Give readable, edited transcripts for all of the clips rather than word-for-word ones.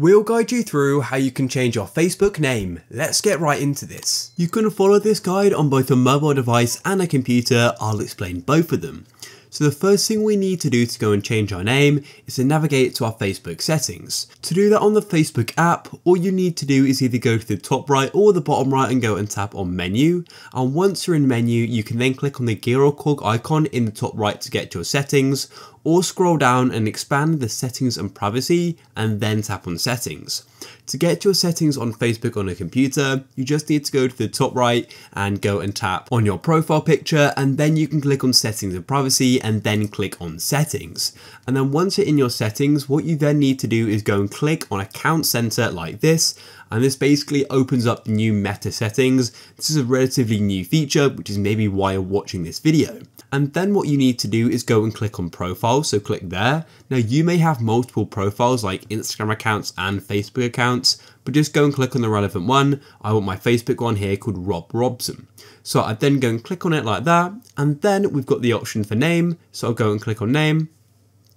We'll guide you through how you can change your Facebook name. Let's get right into this. You can follow this guide on both a mobile device and a computer. I'll explain both of them. So the first thing we need to do to go and change our name is to navigate to our Facebook settings. To do that on the Facebook app, all you need to do is either go to the top right or the bottom right and go and tap on menu. And once you're in menu, you can then click on the gear or cog icon in the top right to get your settings, or scroll down and expand the settings and privacy and then tap on settings. To get your settings on Facebook on a computer, you just need to go to the top right and go and tap on your profile picture, and then you can click on settings and privacy and then click on settings. And then once you're in your settings, what you then need to do is go and click on account center like this. And this basically opens up the new Meta settings. This is a relatively new feature, which is maybe why you're watching this video. And then what you need to do is go and click on profile. So click there. Now you may have multiple profiles like Instagram accounts and Facebook accounts, but just go and click on the relevant one. I want my Facebook one here called Rob Robson. So I then go and click on it like that. And then we've got the option for name. So I'll go and click on name.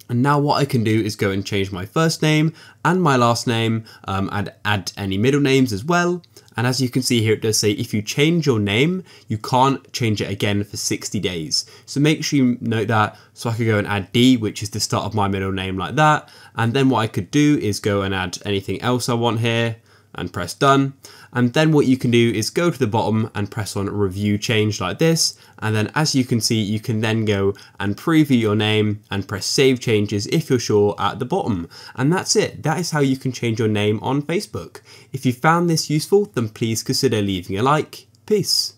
And now what I can do is go and change my first name and my last name and add any middle names as well. And as you can see here, it does say if you change your name, you can't change it again for 60 days. So make sure you note that. So I could go and add D, which is the start of my middle name like that. And then what I could do is go and add anything else I want here and press done. And then what you can do is go to the bottom and press on review change like this. And then as you can see, you can then go and preview your name and press save changes if you're sure at the bottom. And that's it. That is how you can change your name on Facebook. If you found this useful, then please consider leaving a like. Peace.